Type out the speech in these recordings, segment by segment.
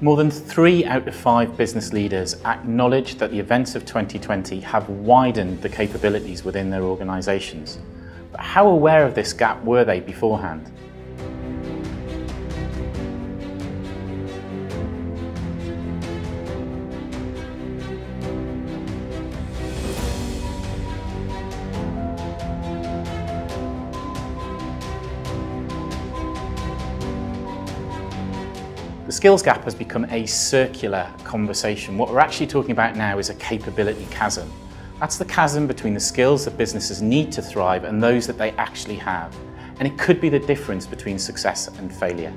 More than 3 out of 5 business leaders acknowledge that the events of 2020 have widened the capabilities within their organisations. But how aware of this gap were they beforehand? The skills gap has become a circular conversation. What we're actually talking about now is a capability chasm. That's the chasm between the skills that businesses need to thrive and those that they actually have. And it could be the difference between success and failure.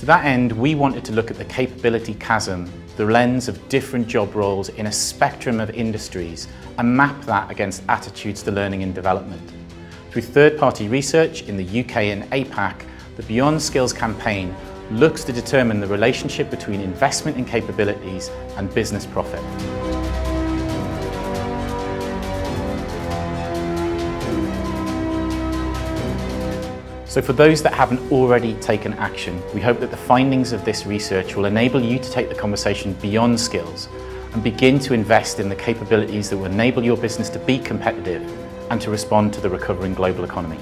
To that end, we wanted to look at the capability chasm, the lens of different job roles in a spectrum of industries, and map that against attitudes to learning and development. Through third-party research in the UK and APAC, the Beyond Skills campaign looks to determine the relationship between investment in capabilities and business profit. So for those that haven't already taken action, we hope that the findings of this research will enable you to take the conversation beyond skills and begin to invest in the capabilities that will enable your business to be competitive and to respond to the recovering global economy.